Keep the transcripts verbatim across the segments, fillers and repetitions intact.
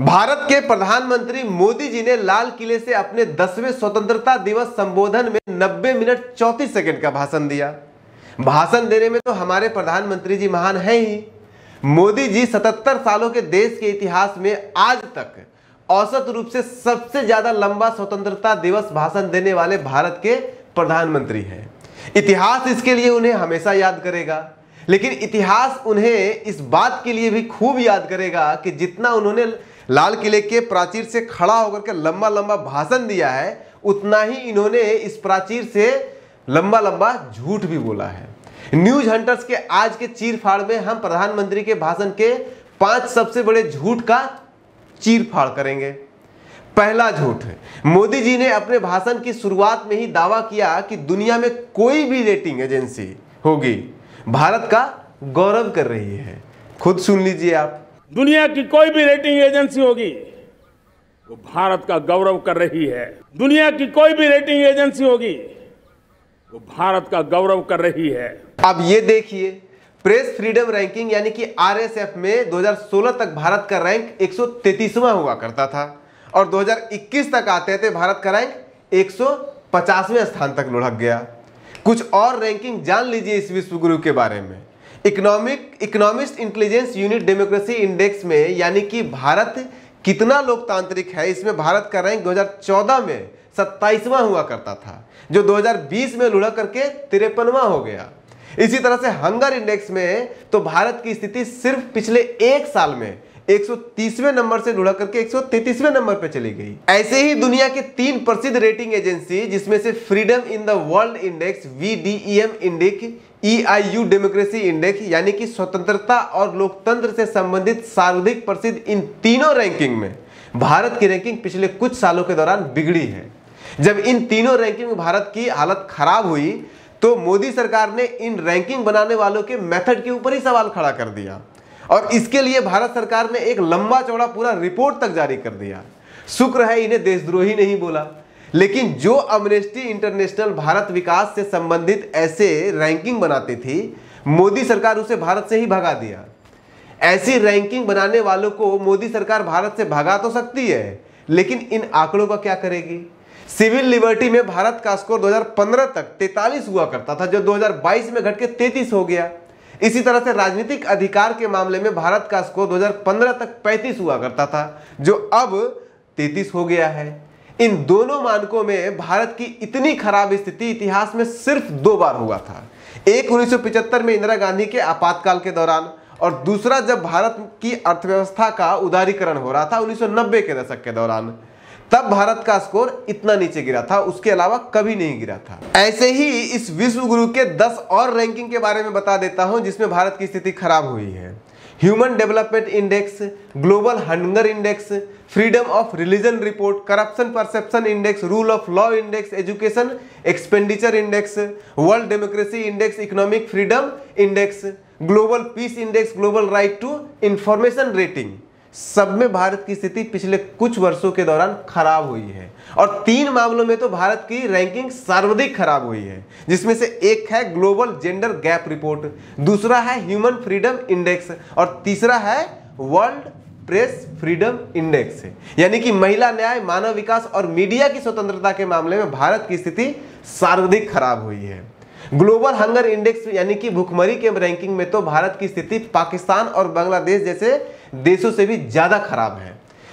भारत के प्रधानमंत्री मोदी जी ने लाल किले से अपने दसवें स्वतंत्रता दिवस संबोधन में नब्बे मिनट चौंतीस सेकंड का भाषण दिया। भाषण देने में तो हमारे प्रधानमंत्री जी महान हैं ही। मोदी जी सतहत्तर सालों के देश के इतिहास में आज तक औसत रूप से सबसे ज्यादा लंबा स्वतंत्रता दिवस भाषण देने वाले भारत के प्रधानमंत्री हैं। इतिहास इसके लिए उन्हें हमेशा याद करेगा, लेकिन इतिहास उन्हें इस बात के लिए भी खूब याद करेगा कि जितना उन्होंने लाल किले के प्राचीर से खड़ा होकर के लंबा लंबा भाषण दिया है, उतना ही इन्होंने इस प्राचीर से लंबा लंबा झूठ भी बोला है। न्यूज हंटर्स के आज के चीरफाड़ में हम प्रधानमंत्री के भाषण के पांच सबसे बड़े झूठ का चीरफाड़ करेंगे। पहला झूठ, मोदी जी ने अपने भाषण की शुरुआत में ही दावा किया कि दुनिया में कोई भी रेटिंग एजेंसी होगी भारत का गौरव कर रही है। खुद सुन लीजिए आप। दुनिया की कोई भी रेटिंग एजेंसी होगी वो भारत का गौरव कर रही है। दुनिया की कोई भी रेटिंग एजेंसी होगी वो भारत का गौरव कर रही है। अब ये देखिए, प्रेस फ्रीडम रैंकिंग यानी कि आरएसएफ में दो हज़ार सोलह तक भारत का रैंक एक सौ तैंतीसवां हुआ करता था और दो हज़ार इक्कीस तक आते थे भारत का रैंक एक सौ पचासवें स्थान तक लुढ़क गया। कुछ और रैंकिंग जान लीजिए इस विश्वगुरु के बारे में। Economic economist intelligence unit democracy index में यानी कि भारत कितना लोकतांत्रिक है, इसमें भारत का रैंक दो हज़ार चौदह में सत्ताईसवां हुआ करता था, जो दो हज़ार बीस में लुढ़क करके तिरपनवां हो गया। इसी तरह से हंगर इंडेक्स में तो भारत की स्थिति सिर्फ पिछले एक साल में एक सौ तीसवें नंबर से लुढ़क करके एक सौ तैंतीसवें नंबर पर चली गई। ऐसे ही दुनिया के तीन प्रसिद्ध रेटिंग एजेंसी, जिसमें से freedom in the world index VDM index, EIU democracy index यानी कि स्वतंत्रता और लोकतंत्र से संबंधित सर्वाधिक प्रसिद्ध, इन तीनों रैंकिंग में भारत की रैंकिंग पिछले कुछ सालों के दौरान बिगड़ी है। जब इन तीनों रैंकिंग में भारत की हालत खराब हुई तो मोदी सरकार ने इन रैंकिंग बनाने वालों के मेथड के ऊपर ही सवाल खड़ा कर दिया और इसके लिए भारत सरकार ने एक लंबा चौड़ा पूरा रिपोर्ट तक जारी कर दिया। शुक्र है इन्हें देशद्रोही नहीं बोला, लेकिन जो अमनेस्टी इंटरनेशनल भारत विकास से संबंधित ऐसे रैंकिंग बनाती थी, मोदी सरकार उसे भारत से ही भगा दिया। ऐसी रैंकिंग बनाने वालों को मोदी सरकार भारत से भगा तो सकती है, लेकिन इन आंकड़ों का क्या करेगी। सिविल लिबर्टी में भारत का स्कोर दो हज़ार पंद्रह तक तैंतालीस हुआ करता था, जो दो हज़ार बाईस में घट के तैंतीस हो गया। इसी तरह से राजनीतिक अधिकार के मामले में भारत का स्कोर दो हज़ार पंद्रह तक पैंतीस हुआ करता था, जो अब तैंतीस हो गया है। इन दोनों मानकों में भारत की इतनी खराब स्थिति इतिहास में सिर्फ दो बार हुआ था। एक उन्नीस सौ पिचहत्तर में इंदिरा गांधी के आपातकाल के दौरान और दूसरा जब भारत की अर्थव्यवस्था का उदारीकरण हो रहा था उन्नीस सौ नब्बे के दशक के दौरान, तब भारत का स्कोर इतना नीचे गिरा था, उसके अलावा कभी नहीं गिरा था। ऐसे ही इस विश्व गुरु के दस और रैंकिंग के बारे में बता देता हूं जिसमें भारत की स्थिति खराब हुई है। Human development index, global hunger index, freedom of religion report, corruption perception index, rule of law index, education expenditure index, world democracy index, economic freedom index, global peace index, global right to information rating, सब में भारत की स्थिति पिछले कुछ वर्षों के दौरान खराब हुई है। और तीन मामलों में तो भारत की रैंकिंग सर्वाधिक खराब हुई है, जिसमें से एक है ग्लोबल जेंडर गैप रिपोर्ट, दूसरा है ह्यूमन फ्रीडम इंडेक्स और तीसरा है वर्ल्ड प्रेस फ्रीडम इंडेक्स। यानी कि महिला न्याय, मानव विकास और मीडिया की स्वतंत्रता के मामले में भारत की स्थिति सर्वाधिक खराब हुई है। ग्लोबल हंगर इंडेक्स यानी कि भुखमरी के रैंकिंग में तो भारत की स्थिति पाकिस्तान और बांग्लादेश जैसे देशों से भी ज्यादा खराब है।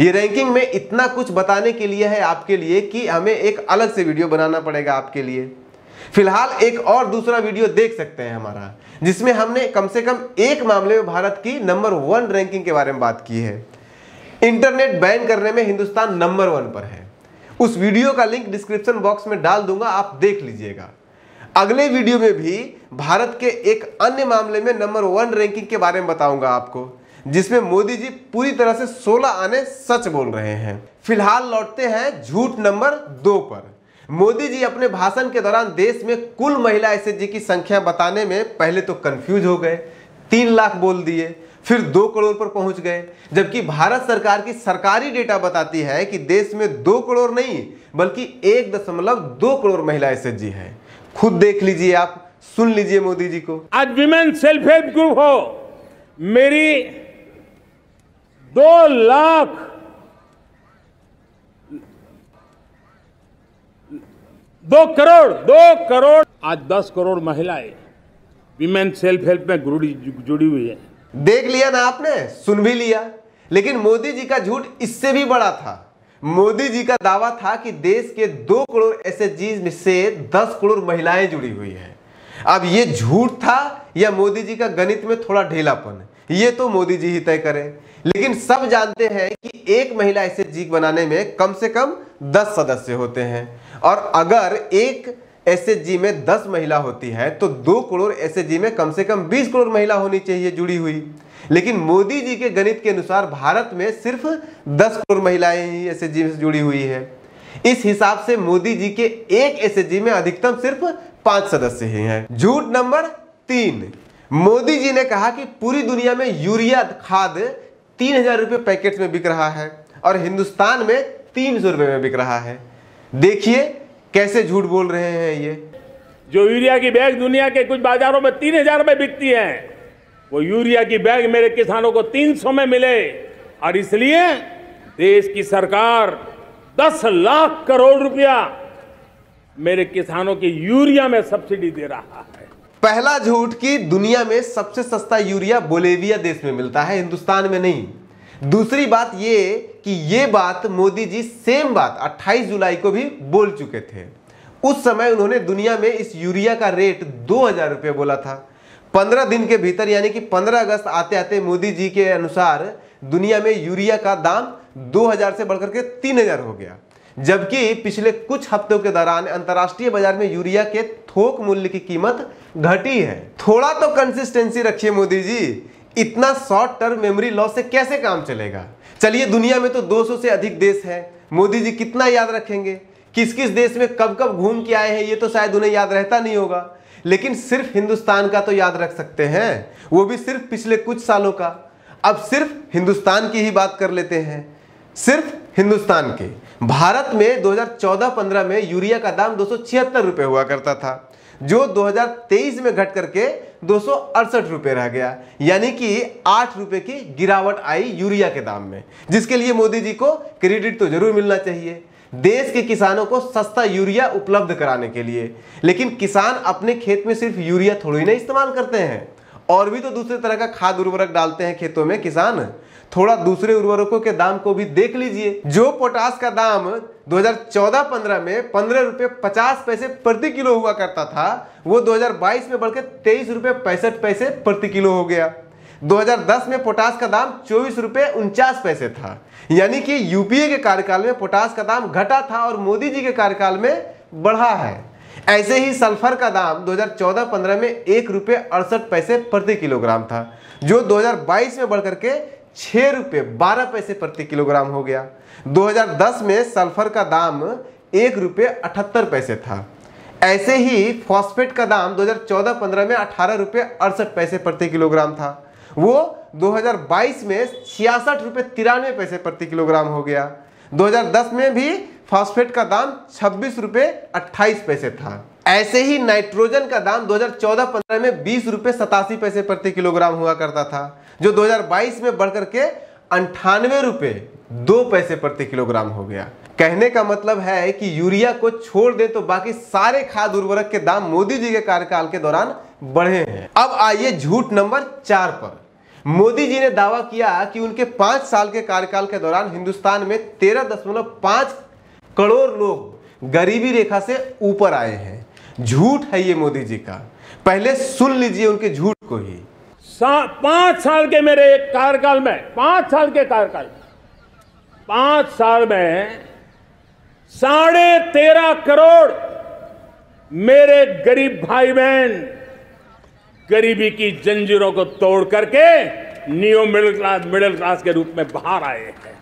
ये रैंकिंग में इतना कुछ बताने के लिए है आपके लिए कि हमें एक अलग से वीडियो बनाना पड़ेगा आपके लिए। फिलहाल एक और दूसरा वीडियो देख सकते हैं हमारा, जिसमें हमने कम से कम एक मामले में भारत की नंबर वन रैंकिंग के बारे में बात की है। इंटरनेट बैन करने में हिंदुस्तान नंबर वन पर है। उस वीडियो का लिंक डिस्क्रिप्शन बॉक्स में डाल दूंगा, आप देख लीजिएगा। अगले वीडियो में भी भारत के एक अन्य मामले में नंबर वन रैंकिंग के बारे में बताऊंगा आपको, जिसमें मोदी जी पूरी तरह से सोलह आने सच बोल रहे हैं। फिलहाल लौटते हैं झूठ नंबर दो पर। मोदी जी अपने भाषण के दौरान देश में कुल महिला एसएचजी की संख्या बताने में पहले तो कंफ्यूज हो गए, तीन लाख बोल दिए, फिर दो करोड़ पर पहुंच गए, जबकि भारत सरकार की सरकारी डेटा बताती है कि देश में दो करोड़ नहीं बल्कि एक दशमलव दो करोड़ महिला एसएचजी है। खुद देख लीजिए आप, सुन लीजिए मोदी जी को। आज विमेन सेल्फ हेल्प ग्रुप हो, मेरी दो लाख दो करोड़ दो करोड़ आज दस करोड़ महिलाएं विमेन सेल्फ हेल्प में जुड़ी हुई है। देख लिया ना आपने, सुन भी लिया, लेकिन मोदी जी का झूठ इससे भी बड़ा था। मोदी जी का दावा था कि देश के दो करोड़ एस एच जी में से दस करोड़ महिलाएं जुड़ी हुई हैं। अब ये झूठ था या मोदी जी का गणित में थोड़ा ढीलापन, ये तो मोदी जी ही तय करें। लेकिन सब जानते हैं कि एक महिला एस एच जी बनाने में कम से कम दस सदस्य होते हैं, और अगर एक एस एच जी में दस महिला होती है तो दो करोड़ एस एच जी में कम से कम बीस करोड़ महिला होनी चाहिए जुड़ी हुई। लेकिन मोदी जी के गणित के अनुसार भारत में सिर्फ दस करोड़ महिलाएं ही एस एच जी में जुड़ी हुई है। इस हिसाब से मोदी जी के एक एस एच जी में अधिकतम सिर्फ पांच सदस्य ही हैं। झूठ नंबर तीन, मोदी जी ने कहा कि पूरी दुनिया में यूरिया खाद तीन हजार रुपये पैकेट में बिक रहा है और हिंदुस्तान में तीन सौ रुपये में बिक रहा है। देखिए कैसे झूठ बोल रहे हैं ये। जो यूरिया की बैग दुनिया के कुछ बाजारों में तीन हजार में बिकती है, वो यूरिया की बैग मेरे किसानों को तीन सौ में मिले, और इसलिए देश की सरकार दस लाख करोड़ रुपया मेरे किसानों की यूरिया में सब्सिडी दे रहा है। पहला झूठ कि दुनिया में सबसे सस्ता यूरिया बोलेविया देश में मिलता है, हिंदुस्तान में नहीं। दूसरी बात ये कि ये बात मोदी जी सेम बात अट्ठाईस जुलाई को भी बोल चुके थे। उस समय उन्होंने दुनिया में इस यूरिया का रेट दो हजार रुपये बोला था। पंद्रह दिन के भीतर यानी कि पंद्रह अगस्त आते आते मोदी जी के अनुसार दुनिया में यूरिया का दाम दो हजार से बढ़कर के तीन हजार हो गया, जबकि पिछले कुछ हफ्तों के दौरान अंतर्राष्ट्रीय बाजार में यूरिया के थोक मूल्य की कीमत घटी है। थोड़ा तो कंसिस्टेंसी रखिए मोदी जी, इतना शॉर्ट टर्म मेमोरी लॉस से कैसे काम चलेगा। चलिए दुनिया में तो दो सौ से अधिक देश है, मोदी जी कितना याद रखेंगे, किस किस देश में कब कब घूम के आए हैं ये तो शायद उन्हें याद रहता नहीं होगा, लेकिन सिर्फ हिंदुस्तान का तो याद रख सकते हैं, वो भी सिर्फ पिछले कुछ सालों का। अब सिर्फ हिंदुस्तान की ही बात कर लेते हैं, सिर्फ हिंदुस्तान के। भारत में दो हजार चौदह पंद्रह में यूरिया का दाम दो सौ छिहत्तर रुपये हुआ करता था, जो दो हजार तेईस में घट करके दो सौ अड़सठ रुपये रह गया, यानी कि आठ रुपये की गिरावट आई यूरिया के दाम में, जिसके लिए मोदी जी को क्रेडिट तो जरूर मिलना चाहिए देश के किसानों को सस्ता यूरिया उपलब्ध कराने के लिए। लेकिन किसान अपने खेत में सिर्फ यूरिया थोड़ी ही ना इस्तेमाल करते हैं, और भी तो दूसरे तरह का खाद उर्वरक डालते हैं खेतों में किसान। थोड़ा दूसरे उर्वरकों के दाम को भी देख लीजिए। जो पोटास का दाम दो हजार चौदह पंद्रह में पंद्रह रुपये पचास पैसे प्रति किलो हुआ करता था, वो दो हजार बाईस में बढ़कर तेईस रुपये पैंसठ पैसे प्रति किलो हो गया। दो हजार दस में पोटास का दाम चौबीस रुपये उनचास पैसे था, यानी कि यूपीए के कार्यकाल में पोटास का दाम घटा था और मोदी जी के कार्यकाल में बढ़ा है। ऐसे ही सल्फर का दाम दो हजार चौदह पंद्रह में एक रुपये अड़सठ पैसे प्रति किलोग्राम था, जो दो हजार बाईस में बढ़कर के छः रुपये बारह पैसे प्रति किलोग्राम हो गया। दो हजार दस में सल्फर का दाम एक रुपये अठहत्तर पैसे था। ऐसे ही फॉस्फेट का दाम दो हजार चौदह पंद्रह में अठारह रुपये अड़सठ पैसे प्रति किलोग्राम था, वो दो हजार बाईस में छियासठ रुपये तिरानवे पैसे प्रति किलोग्राम हो गया। दो हजार दस में भी फॉस्फेट का दाम छब्बीस रुपये अट्ठाईस पैसे था। ऐसे ही नाइट्रोजन का दाम दो हजार चौदह पंद्रह में बीस रुपये सतासी पैसे प्रति किलोग्राम हुआ करता था, जो दो हजार बाईस में बढ़कर के अंठानवे रुपये दो पैसे प्रति किलोग्राम हो गया। कहने का मतलब है कि यूरिया को छोड़ दें तो बाकी सारे खाद उर्वरक के दाम मोदी जी के कार्यकाल के दौरान बढ़े हैं। अब आइए झूठ नंबर चार पर। मोदी जी ने दावा किया कि उनके पाँच साल के कार्यकाल के दौरान हिंदुस्तान में तेरह दशमलव पाँच करोड़ लोग गरीबी रेखा से ऊपर आए हैं। झूठ है ये मोदी जी का, पहले सुन लीजिए उनके झूठ को ही। सा, पाँच साल के मेरे कार्यकाल में पाँच साल के कार्यकाल पाँच साल में साढ़े तेरह करोड़ मेरे गरीब भाई बहन गरीबी की जंजीरों को तोड़ करके new middle class middle class के रूप में बाहर आए हैं।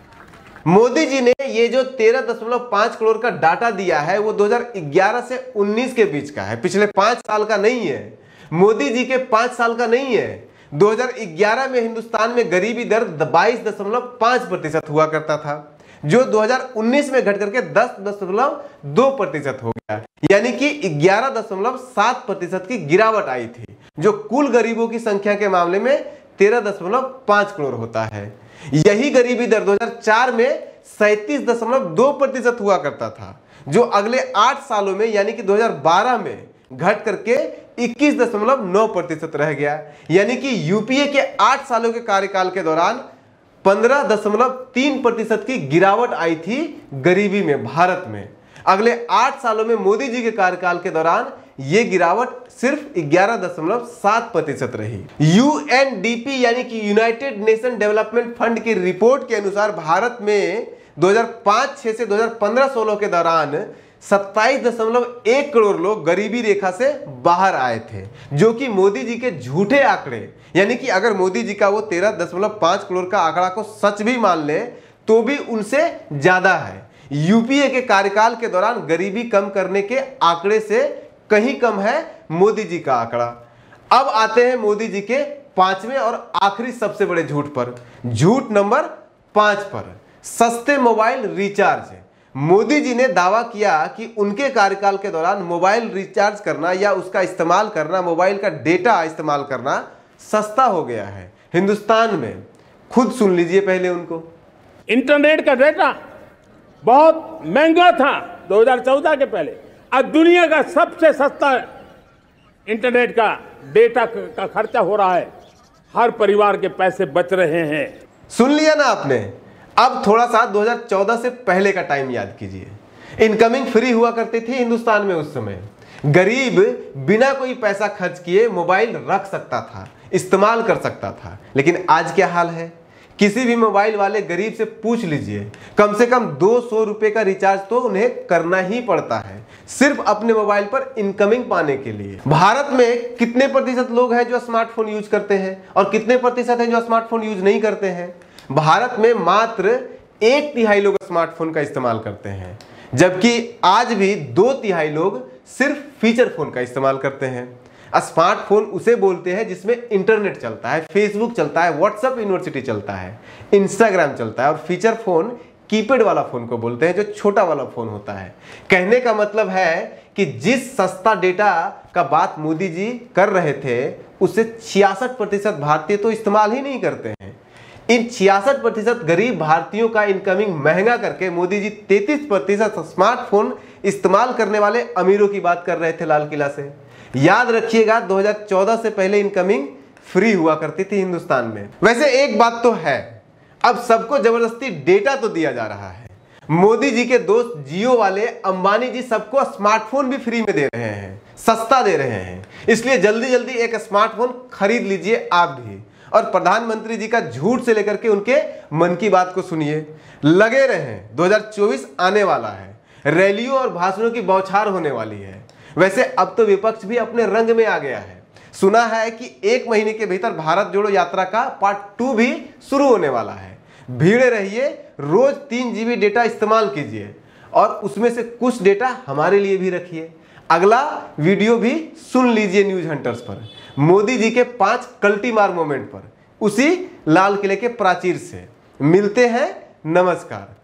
मोदी जी ने ये जो तेरह दशमलव पाँच करोड़ का डाटा दिया है वो दो हजार ग्यारह से उन्नीस के बीच का है, पिछले पाँच साल का नहीं है, मोदी जी के पाँच साल का नहीं है। दो हजार ग्यारह में हिंदुस्तान में गरीबी दर बाईस दशमलव पाँच प्रतिशत हुआ करता था, जो दो हजार उन्नीस में घट करके दस दशमलव दो प्रतिशत हो गया, यानी कि ग्यारह दशमलव सात प्रतिशत की गिरावट आई थी, जो कुल गरीबों की संख्या के मामले में तेरह दशमलव पाँच करोड़ होता है। यही गरीबी दर दो हजार चार में सैंतीस दशमलव दो प्रतिशत हुआ करता था, जो अगले आठ सालों में यानी कि दो हज़ार बारह में घट करके इक्कीस दशमलव नौ प्रतिशत रह गया। यानी कि यूपीए के आठ सालों के कार्यकाल के दौरान पंद्रह दशमलव तीन प्रतिशत की गिरावट आई थी गरीबी में भारत में। अगले आठ सालों में मोदी जी के कार्यकाल के दौरान ये गिरावट सिर्फ ग्यारह दशमलव सात प्रतिशत रही। यूएनडीपी यानी कि यूनाइटेड नेशन डेवलपमेंट फंड की रिपोर्ट के अनुसार भारत में दो हज़ार पाँच छह से दो हज़ार पंद्रह सोलह के दौरान सत्ताईस दशमलव एक करोड़ लोग गरीबी रेखा से बाहर आए थे, जो कि मोदी जी के झूठे आंकड़े, यानी कि अगर मोदी जी का वो तेरह दशमलव पाँच करोड़ का आंकड़ा को सच भी मान ले तो भी उनसे ज्यादा है। यूपीए के कार्यकाल के दौरान गरीबी कम करने के आंकड़े से कहीं कम है मोदी जी का आंकड़ा। अब आते हैं मोदी जी के पांचवें और आखिरी सबसे बड़े झूठ पर। झूठ नंबर पांच पर, सस्ते मोबाइल रिचार्ज। मोदी जी ने दावा किया कि उनके कार्यकाल के दौरान मोबाइल रिचार्ज करना या उसका इस्तेमाल करना, मोबाइल का डेटा इस्तेमाल करना सस्ता हो गया है हिंदुस्तान में। खुद सुन लीजिए पहले उनको। इंटरनेट का डेटा बहुत महंगा था दो हज़ार चौदह के पहले, आज दुनिया का सबसे सस्ता इंटरनेट का डेटा का खर्चा हो रहा है, हर परिवार के पैसे बच रहे हैं। सुन लिया ना आपने। अब थोड़ा सा दो हज़ार चौदह से पहले का टाइम याद कीजिए। इनकमिंग फ्री हुआ करती थी हिंदुस्तान में। उस समय गरीब बिना कोई पैसा खर्च किए मोबाइल रख सकता था, इस्तेमाल कर सकता था। लेकिन आज क्या हाल है, किसी भी मोबाइल वाले गरीब से पूछ लीजिए, कम से कम दो सौ रुपये का रिचार्ज तो उन्हें करना ही पड़ता है सिर्फ अपने मोबाइल पर इनकमिंग पाने के लिए। भारत में कितने प्रतिशत लोग हैं जो स्मार्टफोन यूज करते हैं और कितने प्रतिशत हैं जो स्मार्टफोन यूज नहीं करते हैं? भारत में मात्र एक तिहाई लोग स्मार्टफोन का इस्तेमाल करते हैं, जबकि आज भी दो तिहाई लोग सिर्फ फीचर फोन का इस्तेमाल करते हैं। स्मार्टफोन उसे बोलते हैं जिसमें इंटरनेट चलता है, फेसबुक चलता है, व्हाट्सएप यूनिवर्सिटी चलता है, इंस्टाग्राम चलता है। और फीचर फोन कीपैड वाला फोन को बोलते हैं, जो छोटा वाला फोन होता है। कहने का मतलब है कि जिस सस्ता डेटा का बात मोदी जी कर रहे थे, उसे छियासठ प्रतिशत भारतीय तो इस्तेमाल ही नहीं करते हैं। इन छियासठ प्रतिशत गरीब भारतीयों का इनकमिंग महंगा करके मोदी जी तैंतीस प्रतिशत स्मार्टफोन इस्तेमाल करने वाले अमीरों की बात कर रहे थे लाल किला से। याद रखिएगा, दो हज़ार चौदह से पहले इनकमिंग फ्री हुआ करती थी हिंदुस्तान में। वैसे एक बात तो है, अब सबको जबरदस्ती डेटा तो दिया जा रहा है। मोदी जी के दोस्त जियो वाले, अंबानी जी सबको स्मार्टफोन भी फ्री में दे रहे हैं, सस्ता दे रहे हैं। इसलिए जल्दी जल्दी एक स्मार्टफोन खरीद लीजिए आप भी, और प्रधानमंत्री जी का झूठ से लेकर के उनके मन की बात को सुनिए। लगे रहे, दो हज़ार चौबीस आने वाला है, रैलियों और भाषणों की बौछार होने वाली है। वैसे अब तो विपक्ष भी अपने रंग में आ गया है। सुना है कि एक महीने के भीतर भारत जोड़ो यात्रा का पार्ट टू भी शुरू होने वाला है। भीड़े रहिए, रोज तीन जीबी डेटा इस्तेमाल कीजिए और उसमें से कुछ डेटा हमारे लिए भी रखिए। अगला वीडियो भी सुन लीजिए न्यूज हंटर्स पर, मोदी जी के पांच कल्टी मार मोमेंट पर, उसी लाल किले के प्राचीर से। मिलते हैं, नमस्कार।